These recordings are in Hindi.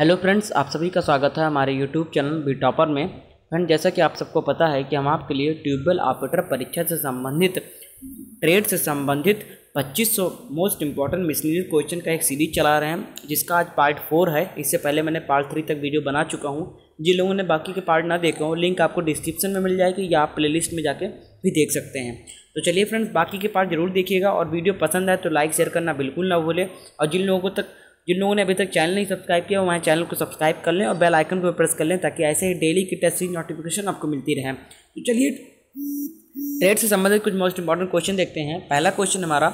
हेलो फ्रेंड्स, आप सभी का स्वागत है हमारे यूट्यूब चैनल बी टॉपर में। फ्रेंड, जैसा कि आप सबको पता है कि हम आपके लिए ट्यूबवेल ऑपरेटर परीक्षा से संबंधित ट्रेड से संबंधित 2500 मोस्ट इंपॉर्टेंट मिसलेडिंग क्वेश्चन का एक सीरीज चला रहे हैं, जिसका आज पार्ट 4 है। इससे पहले मैंने पार्ट 3 तक वीडियो बना चुका हूँ। जिन लोगों ने बाकी के पार्ट ना देखे हों, लिंक आपको डिस्क्रिप्शन में मिल जाएगी या आप प्लेलिस्ट में जाके भी देख सकते हैं। तो चलिए फ्रेंड्स, बाकी के पार्ट जरूर देखिएगा और वीडियो पसंद आए तो लाइक शेयर करना बिल्कुल ना भूलें। और जिन लोगों ने अभी तक चैनल नहीं सब्सक्राइब किया, वहाँ चैनल को सब्सक्राइब कर लें और बेल आइकन को प्रेस कर लें, ताकि ऐसे ही डेली की टेस्ट नोटिफिकेशन आपको मिलती रहे। तो चलिए ट्रेड से संबंधित कुछ मोस्ट इंपॉर्टेंट क्वेश्चन देखते हैं। पहला क्वेश्चन हमारा,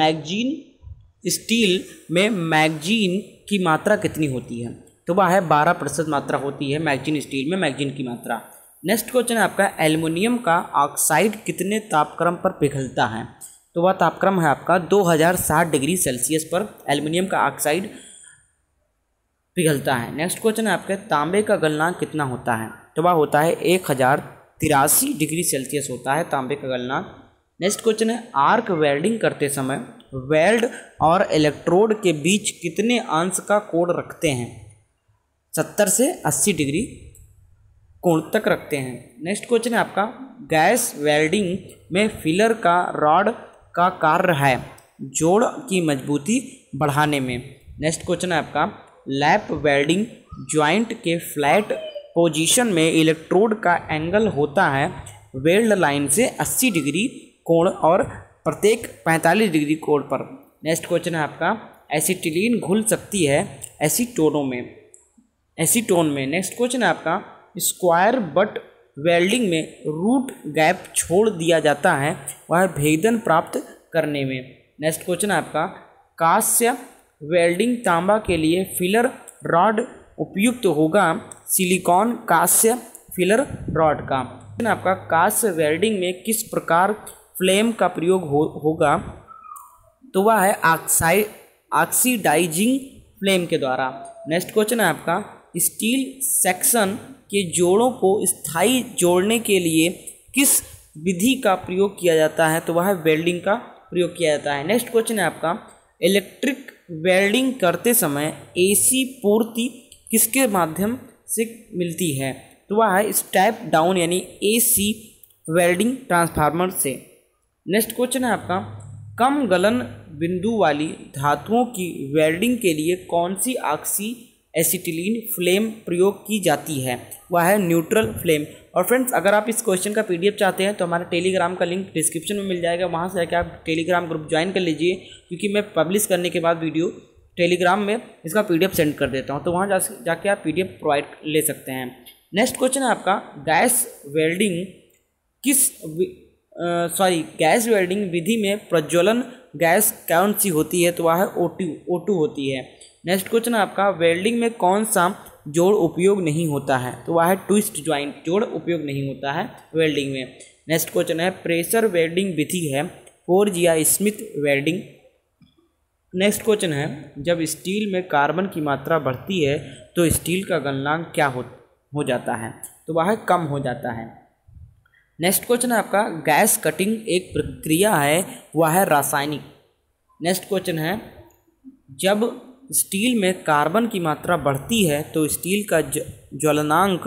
मैगजीन स्टील में मैगजीन की मात्रा कितनी होती है? तो वह है 12% मात्रा होती है मैगजीन स्टील में मैगजीन की मात्रा। नेक्स्ट क्वेश्चन है आपका, एल्युमिनियम का ऑक्साइड कितने तापक्रम पर पिघलता है? तो वह तापक्रम है आपका 2060 डिग्री सेल्सियस पर एल्युमिनियम का ऑक्साइड पिघलता है। नेक्स्ट क्वेश्चन है आपके, तांबे का गलनांक कितना होता है? तो वह होता है 1083 डिग्री सेल्सियस होता है तांबे का गलनांक। नेक्स्ट क्वेश्चन है, आर्क वेल्डिंग करते समय वेल्ड और इलेक्ट्रोड के बीच कितने अंश का कोण रखते हैं? 70 से 80 डिग्री कोण तक रखते हैं। नेक्स्ट क्वेश्चन है आपका, गैस वेल्डिंग में फिलर का रॉड का कार्य है जोड़ की मजबूती बढ़ाने में। नेक्स्ट क्वेश्चन है आपका, लैप वेल्डिंग जॉइंट के फ्लैट पोजीशन में इलेक्ट्रोड का एंगल होता है वेल्ड लाइन से 80 डिग्री कोण और प्रत्येक 45 डिग्री कोण पर। नेक्स्ट क्वेश्चन है आपका, एसिटिलीन घुल सकती है एसीटोन में। नेक्स्ट क्वेश्चन है आपका, स्क्वायर बट वेल्डिंग में रूट गैप छोड़ दिया जाता है वह भेदन प्राप्त करने में। नेक्स्ट क्वेश्चन है आपका, कांस्य वेल्डिंग तांबा के लिए फिलर रॉड उपयुक्त होगा सिलिकॉन कांस्य फिलर रॉड का। क्वेश्चन आपका, कांस्य वेल्डिंग में किस प्रकार फ्लेम का प्रयोग होगा? तो वह है ऑक्सीडाइजिंग फ्लेम के द्वारा। नेक्स्ट क्वेश्चन है आपका, स्टील सेक्शन के जोड़ों को स्थायी जोड़ने के लिए किस विधि का प्रयोग किया जाता है? तो वह वेल्डिंग का प्रयोग किया जाता है। नेक्स्ट क्वेश्चन है आपका, इलेक्ट्रिक वेल्डिंग करते समय एसी पूर्ति किसके माध्यम से मिलती है? तो वह है स्टेप डाउन यानी एसी वेल्डिंग ट्रांसफार्मर से। नेक्स्ट क्वेश्चन है आपका, कम गलन बिंदु वाली धातुओं की वेल्डिंग के लिए कौन सी एसिटिलीन फ्लेम प्रयोग की जाती है? वह है न्यूट्रल फ्लेम। और फ्रेंड्स, अगर आप इस क्वेश्चन का पीडीएफ चाहते हैं तो हमारे टेलीग्राम का लिंक डिस्क्रिप्शन में मिल जाएगा। वहां से जाकर आप टेलीग्राम ग्रुप ज्वाइन कर लीजिए, क्योंकि मैं पब्लिश करने के बाद वीडियो टेलीग्राम में इसका पीडीएफ सेंड कर देता हूं, तो वहां जाके आप पीडीएफ प्रोवाइड ले सकते हैं। नेक्स्ट क्वेश्चन है आपका, गैस वेल्डिंग विधि में प्रज्वलन गैस कौन सी होती है? तो वह है O2 होती है। नेक्स्ट क्वेश्चन है आपका, वेल्डिंग में कौन सा जोड़ उपयोग नहीं होता है? तो वह है ट्विस्ट ज्वाइंट जोड़ उपयोग नहीं होता है वेल्डिंग में। नेक्स्ट क्वेश्चन है, प्रेशर वेल्डिंग विधि है फोर्ज या स्मिथ वेल्डिंग। नेक्स्ट क्वेश्चन है, जब स्टील में कार्बन की मात्रा बढ़ती है तो स्टील का गलनांक क्या हो जाता है? तो वह कम हो जाता है। नेक्स्ट क्वेश्चन है आपका, गैस कटिंग एक प्रक्रिया है, वह है रासायनिक। नेक्स्ट क्वेश्चन है, जब स्टील में कार्बन की मात्रा बढ़ती है तो स्टील का ज्वलनांक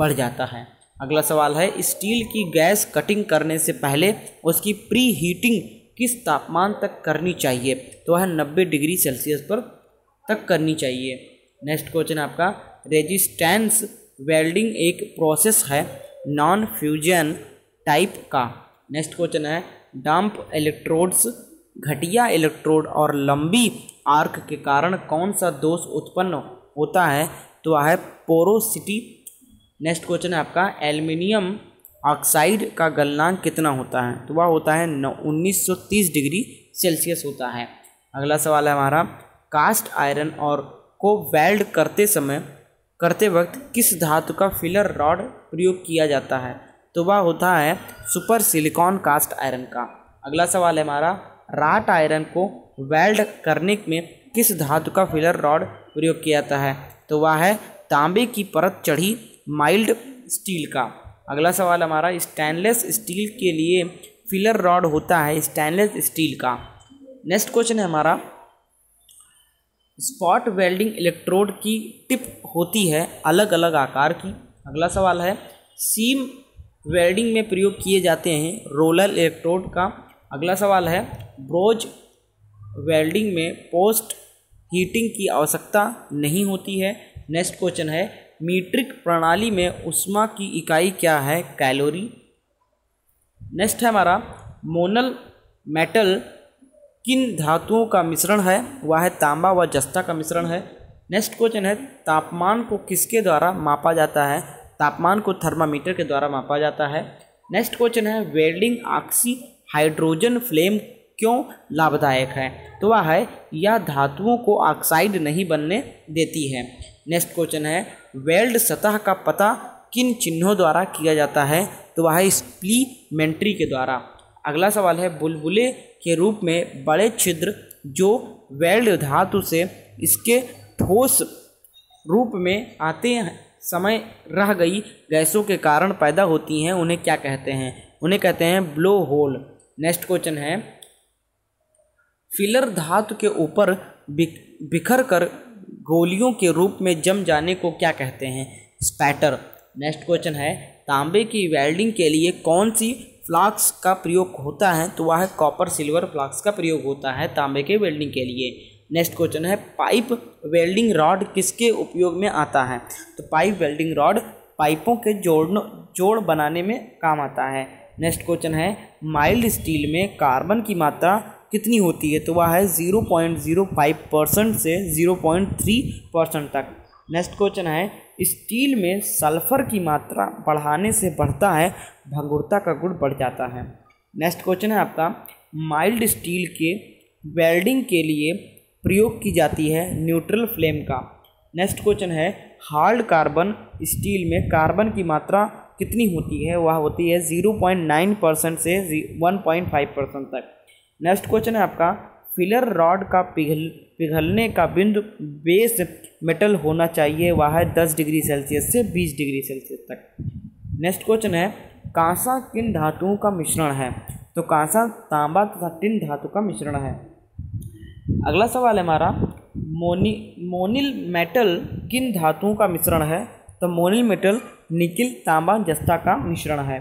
बढ़ जाता है। अगला सवाल है, स्टील की गैस कटिंग करने से पहले उसकी प्री हीटिंग किस तापमान तक करनी चाहिए? तो वह 90 डिग्री सेल्सियस पर तक करनी चाहिए। नेक्स्ट क्वेश्चन है आपका, रेजिस्टेंस वेल्डिंग एक प्रोसेस है नॉन फ्यूजन टाइप का। नेक्स्ट क्वेश्चन है, डंप इलेक्ट्रोड्स घटिया इलेक्ट्रोड और लंबी आर्क के कारण कौन सा दोष उत्पन्न होता है? तो वह है पोरोसिटी। नेक्स्ट क्वेश्चन है आपका, एल्युमिनियम ऑक्साइड का गलनांक कितना होता है? तो वह होता है 1930 डिग्री सेल्सियस होता है। अगला सवाल है हमारा, कास्ट आयरन और को वेल्ड करते वक्त किस धातु का फिलर रॉड प्रयोग किया जाता है? तो वह होता है सुपर सिलिकॉन कास्ट आयरन का। अगला सवाल है हमारा, राट आयरन को वेल्ड करने में किस धातु का फिलर रॉड प्रयोग किया जाता है? तो वह है तांबे की परत चढ़ी माइल्ड स्टील का। अगला सवाल हमारा, स्टेनलेस स्टील के लिए फिलर रॉड होता है स्टेनलेस स्टील का। नेक्स्ट क्वेश्चन है हमारा, स्पॉट वेल्डिंग इलेक्ट्रोड की टिप होती है अलग अलग आकार की। अगला सवाल है सीम वेल्डिंग में प्रयोग किए जाते हैं रोलर इलेक्ट्रोड का। अगला सवाल है ब्रोज वेल्डिंग में पोस्ट हीटिंग की आवश्यकता नहीं होती है। नेक्स्ट क्वेश्चन है मीट्रिक प्रणाली में ऊष्मा की इकाई क्या है, कैलोरी। नेक्स्ट है हमारा मोनल मेटल किन धातुओं का मिश्रण है, वह है तांबा व जस्ता का मिश्रण है। नेक्स्ट क्वेश्चन है तापमान को किसके द्वारा मापा जाता है, तापमान को थर्मामीटर के द्वारा मापा जाता है। नेक्स्ट क्वेश्चन है वेल्डिंग ऑक्सी हाइड्रोजन फ्लेम क्यों लाभदायक है, तो वह है यह धातुओं को ऑक्साइड नहीं बनने देती है। नेक्स्ट क्वेश्चन है वेल्ड सतह का पता किन चिन्हों द्वारा किया जाता है, तो वह है स्प्लीमेंट्री के द्वारा। अगला सवाल है बुलबुले के रूप में बड़े छिद्र जो वेल्ड धातु से इसके ठोस रूप में आते हैं समय रह गई गैसों के कारण पैदा होती हैं, उन्हें क्या कहते हैं, उन्हें कहते हैं ब्लो होल। नेक्स्ट क्वेश्चन है फिलर धातु के ऊपर बिखर कर गोलियों के रूप में जम जाने को क्या कहते हैं, स्पैटर। नेक्स्ट क्वेश्चन है तांबे की वेल्डिंग के लिए कौन सी फ्लाक्स का प्रयोग होता है, तो वह है कॉपर सिल्वर फ्लाक्स का प्रयोग होता है तांबे के वेल्डिंग के लिए। नेक्स्ट क्वेश्चन है पाइप वेल्डिंग रॉड किसके उपयोग में आता है, तो पाइप वेल्डिंग रॉड पाइपों के जोड़ बनाने में काम आता है। नेक्स्ट क्वेश्चन है माइल्ड स्टील में कार्बन की मात्रा कितनी होती है, तो वह है 0.05% से 0.3% तक। नेक्स्ट क्वेश्चन है स्टील में सल्फर की मात्रा बढ़ाने से बढ़ता है भंगुरता का गुण बढ़ जाता है। नेक्स्ट क्वेश्चन है आपका माइल्ड स्टील के वेल्डिंग के लिए प्रयोग की जाती है न्यूट्रल फ्लेम का। नेक्स्ट क्वेश्चन है हार्ड कार्बन स्टील में कार्बन की मात्रा कितनी होती है, वह होती है 0.9% से 1.5% तक। नेक्स्ट क्वेश्चन है आपका फिलर रॉड का पिघलने का बिंदु बेस मेटल होना चाहिए, वह है 10 डिग्री सेल्सियस से 20 डिग्री सेल्सियस तक। नेक्स्ट क्वेश्चन है कांसा किन धातुओं का मिश्रण है, तो कांसा तांबा तथा टिन धातु का मिश्रण है। अगला सवाल है हमारा मोनिल मेटल किन धातुओं का मिश्रण है, तो मोनिल मेटल निकिल तांबा जस्ता का मिश्रण है।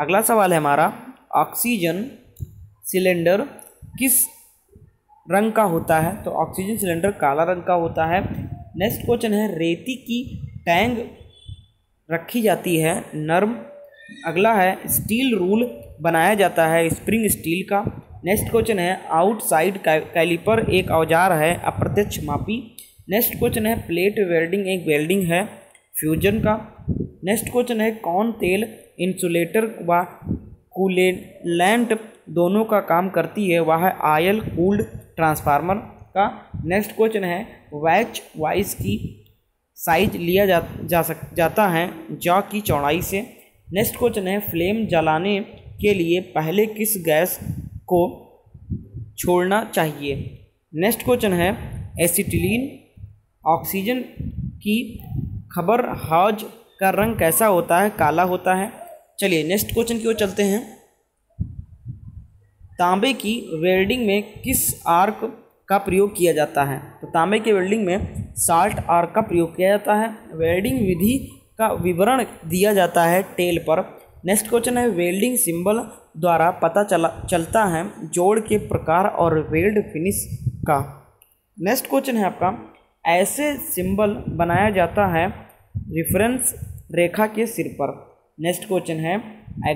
अगला सवाल है हमारा ऑक्सीजन सिलेंडर किस रंग का होता है, तो ऑक्सीजन सिलेंडर काला रंग का होता है। नेक्स्ट क्वेश्चन है रेती की टैंग रखी जाती है नर्म। अगला है स्टील रूल बनाया जाता है स्प्रिंग स्टील का। नेक्स्ट क्वेश्चन है आउटसाइड कैलिपर एक औजार है अप्रत्यक्ष मापी। नेक्स्ट क्वेश्चन है प्लेट वेल्डिंग एक वेल्डिंग है फ्यूजन का। नेक्स्ट क्वेश्चन है कौन तेल इंसुलेटर व कूलेंट दोनों का काम करती है, वह है आयल कूल्ड ट्रांसफार्मर का। नेक्स्ट क्वेश्चन है वैच वाइज की साइज लिया जाता है जौ की चौड़ाई से। नेक्स्ट क्वेश्चन है फ्लेम जलाने के लिए पहले किस गैस को छोड़ना चाहिए। नेक्स्ट क्वेश्चन है एसिटिलीन ऑक्सीजन की खबर हौज का रंग कैसा होता है, काला होता है। चलिए नेक्स्ट क्वेश्चन की ओर चलते हैं। तांबे की वेल्डिंग में किस आर्क का प्रयोग किया जाता है, तो तांबे के वेल्डिंग में साल्ट आर्क का प्रयोग किया जाता है। वेल्डिंग विधि का विवरण दिया जाता है टेल पर। नेक्स्ट क्वेश्चन है वेल्डिंग सिंबल द्वारा पता चलता है जोड़ के प्रकार और वेल्ड फिनिश का। नेक्स्ट क्वेश्चन है आपका ऐसे सिंबल बनाया जाता है रेफरेंस रेखा के सिर पर। नेक्स्ट क्वेश्चन है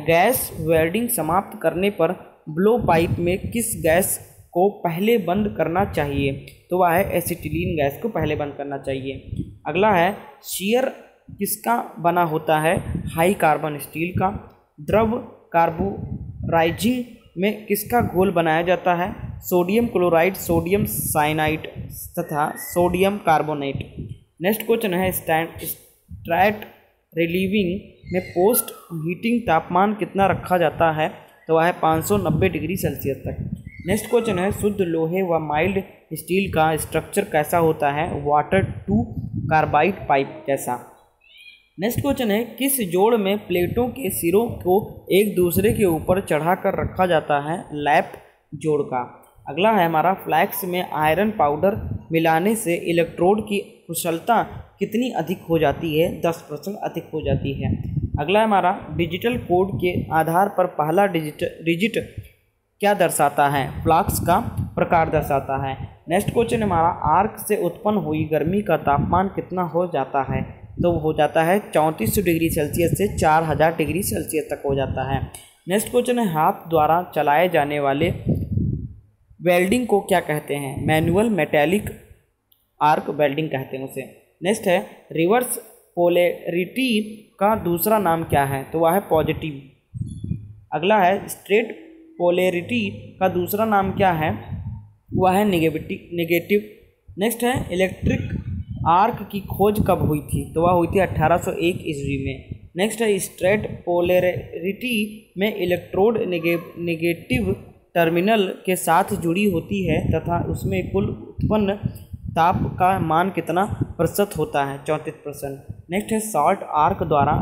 गैस वेल्डिंग समाप्त करने पर ब्लो पाइप में किस गैस को पहले बंद करना चाहिए, तो वह है एसिटिलीन गैस को पहले बंद करना चाहिए। अगला है शीयर किसका बना होता है, हाई कार्बन स्टील का। द्रव कार्बोराइजिंग में किसका घोल बनाया जाता है, सोडियम क्लोराइड सोडियम साइनाइड तथा सोडियम कार्बोनेट। नेक्स्ट क्वेश्चन है स्ट्रैट रिलीविंग में पोस्ट हीटिंग तापमान कितना रखा जाता है, तो वह है 590 डिग्री सेल्सियस तक। नेक्स्ट क्वेश्चन है शुद्ध लोहे व माइल्ड स्टील का स्ट्रक्चर कैसा होता है, वाटर टू कार्बाइड पाइप जैसा। नेक्स्ट क्वेश्चन है किस जोड़ में प्लेटों के सिरों को एक दूसरे के ऊपर चढ़ाकर रखा जाता है, लैप जोड़ का। अगला है हमारा फ्लैक्स में आयरन पाउडर मिलाने से इलेक्ट्रोड की कुशलता कितनी अधिक हो जाती है, 10% अधिक हो जाती है। अगला है हमारा डिजिटल कोड के आधार पर पहला डिजिट क्या दर्शाता है, फ्लक्स का प्रकार दर्शाता है। नेक्स्ट क्वेश्चन हमारा आर्क से उत्पन्न हुई गर्मी का तापमान कितना हो जाता है, तो वो हो जाता है 3400 डिग्री सेल्सियस से 4000 डिग्री सेल्सियस तक हो जाता है। नेक्स्ट क्वेश्चन है हाथ द्वारा चलाए जाने वाले वेल्डिंग को क्या कहते हैं, मैनुअल मेटेलिक आर्क वेल्डिंग कहते हैं उसे। नेक्स्ट है रिवर्स पोलैरिटी का दूसरा नाम क्या है, तो वह है पॉजिटिव। अगला है स्ट्रेट पोलैरिटी का दूसरा नाम क्या है, वह है नेगेटिव। नेक्स्ट है इलेक्ट्रिक आर्क की खोज कब हुई थी, तो वह हुई थी 1801 ईस्वी में। नेक्स्ट है स्ट्रेट पोलैरिटी में इलेक्ट्रोड नेगेटिव टर्मिनल के साथ जुड़ी होती है तथा उसमें कुल उत्पन्न ताप का मान कितना प्रतिशत होता है, 34%। नेक्स्ट है शॉर्ट आर्क द्वारा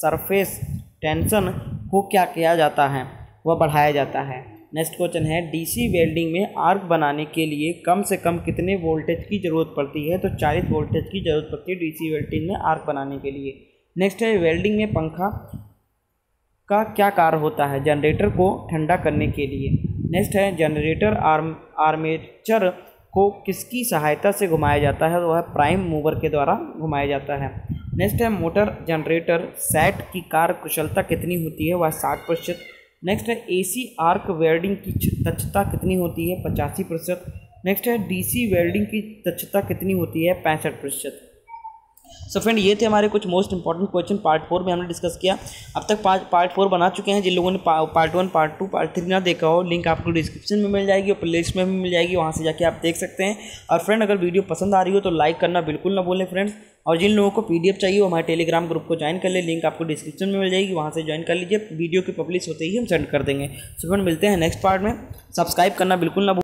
सरफेस टेंशन को क्या किया जाता है, वह बढ़ाया जाता है। नेक्स्ट क्वेश्चन है डीसी वेल्डिंग में आर्क बनाने के लिए कम से कम कितने वोल्टेज की ज़रूरत पड़ती है, तो 40 वोल्टेज की ज़रूरत पड़ती है डीसी वेल्डिंग में आर्क बनाने के लिए। नेक्स्ट है वेल्डिंग में पंखा का क्या कार्य होता है, जनरेटर को ठंडा करने के लिए। नेक्स्ट है जनरेटर आर्मेचर को किसकी सहायता से घुमाया जाता है, तो वह प्राइम मूवर के द्वारा घुमाया जाता है। नेक्स्ट है मोटर जनरेटर सेट की कार्य कुशलता कितनी होती है, वह 60%। नेक्स्ट है एसी आर्क वेल्डिंग की दक्षता कितनी होती है, 85%। नेक्स्ट है डीसी वेल्डिंग की दक्षता कितनी होती है, 65%। सो फ्रेंड, ये थे हमारे कुछ मोस्ट इंपॉर्टेंट क्वेश्चन पार्ट 4 में हमने डिस्कस किया। अब तक पार्ट 4 बना चुके हैं, जिन लोगों ने पार्ट 1, पार्ट 2, पार्ट 3 ना देखा हो, लिंक आपको डिस्क्रिप्शन में मिल जाएगी और प्लेलिस्ट में भी मिल जाएगी, वहाँ से जाके आप देख सकते हैं। और फ्रेंड, अगर वीडियो पसंद आ रही हो तो लाइक करना बिल्कुल ना भूलें फ्रेंड्स। और जिन लोगों को PDF चाहिए वो हमारे टेलीग्राम ग्रुप को ज्वाइन कर ले, लिंक आपको डिस्क्रिप्शन में मिल जाएगी, वहाँ से ज्वाइन कर लीजिए, वीडियो के पब्लिश होते ही हम सेंड कर देंगे। सो फ्रेंड, मिलते हैं नेक्स्ट पार्ट में, सब्सक्राइब करना बिल्कुल ना